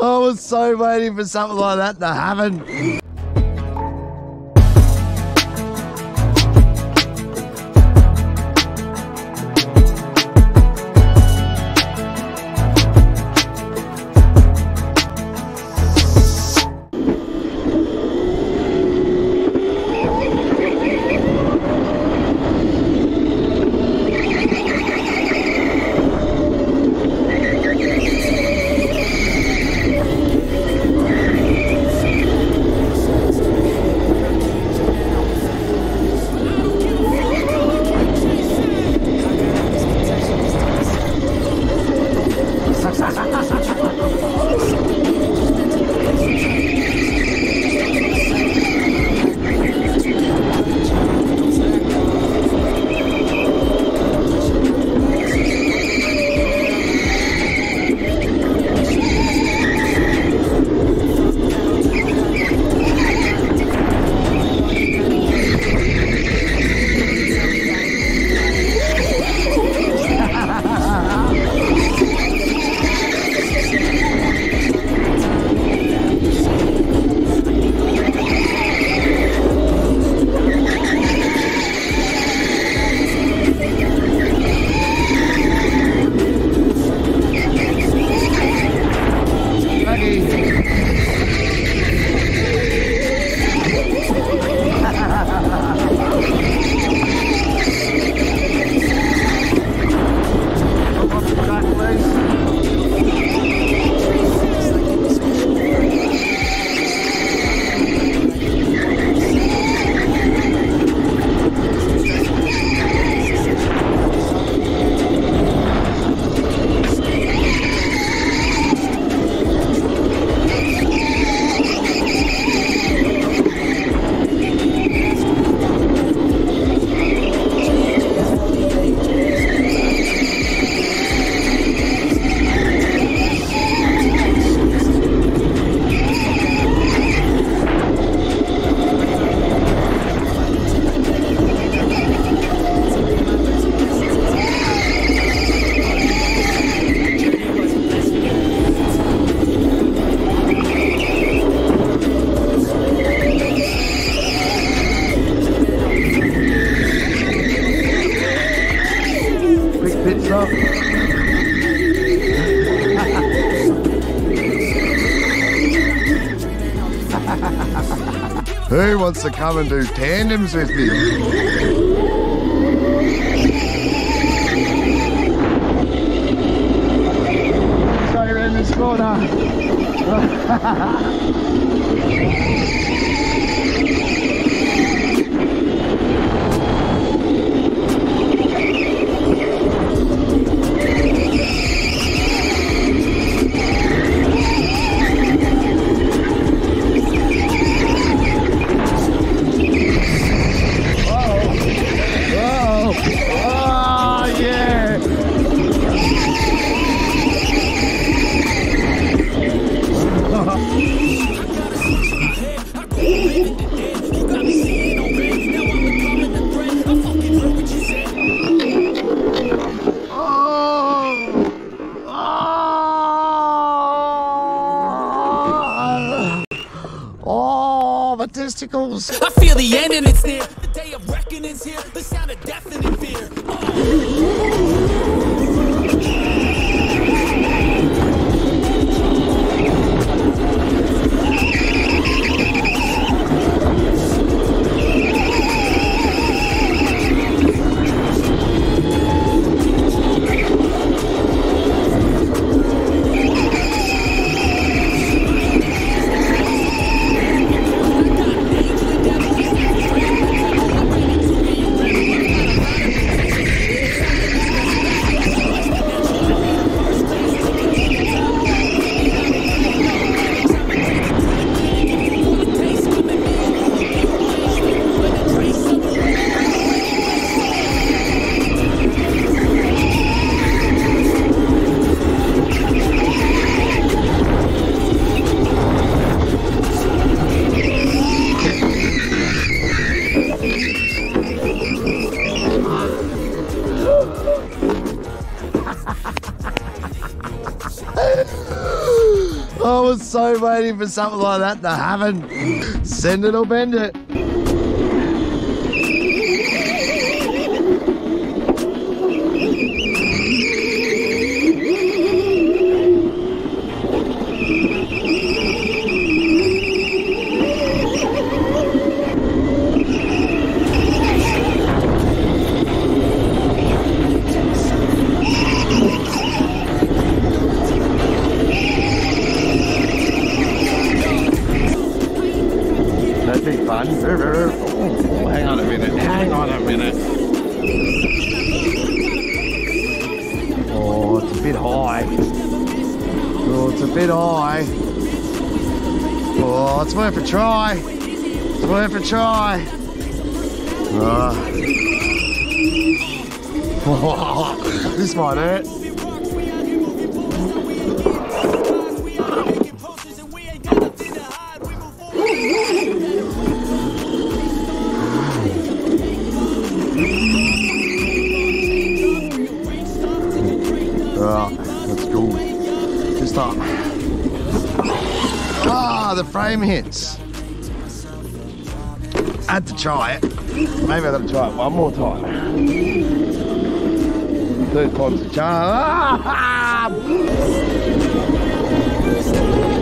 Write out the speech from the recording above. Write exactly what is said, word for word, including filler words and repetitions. I was so waiting for something like that to happen. Who wants to come and do tandems with me? Straight around this corner. Testicles. I feel the end and it's near. The day of reckoning is here. The sound of death and fear. I was so waiting for something like that to happen. Send it or bend it. Oh, hang on a minute, hang on a minute. Oh, it's a bit high. Oh, it's a bit high. Oh, it's worth a try. It's worth a try. Oh, oh this might hurt. Ah, the frame hits. I had to try it. Maybe I've got to try it one more time. Third time's a charm. Ah!